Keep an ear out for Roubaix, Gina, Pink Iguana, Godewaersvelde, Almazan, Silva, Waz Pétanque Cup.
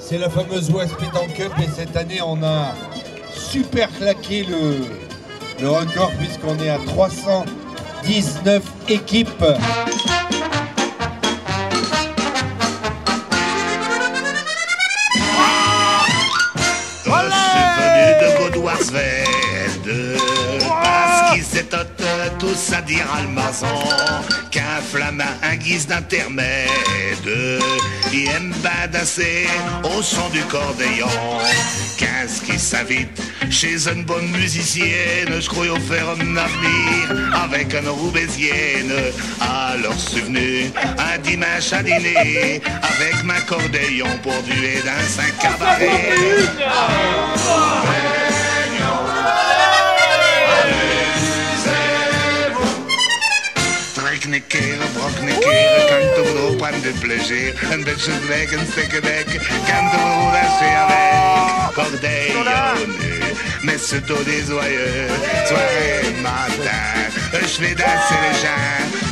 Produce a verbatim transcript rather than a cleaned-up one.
c'est la fameuse Waz Pétanque Cup et cette année on a super claqué le, le record puisqu'on est à trois cent dix-neuf équipes. Voilà. Je suis venu de Godewaersvelde parce qu'ils étaient tous à dire Almazan qu'un flamand, un guise d'intermède, il aime badasser au son du cordéon. Qu'est-ce qui s'invite chez une bonne musicienne, je croyais faire un avenir avec une roubaisienne. Alors je suis venu un dimanche à dîner avec ma cordéon pour duer dans un cabaret. Keren, broknekeren, kan toch lopen aan de plezier. Een beetje weg, een stekke weg, kan toch daar zeer weg. Cordéon, mais c'est au des joyeux, soirée, matin, je vais danser les gens.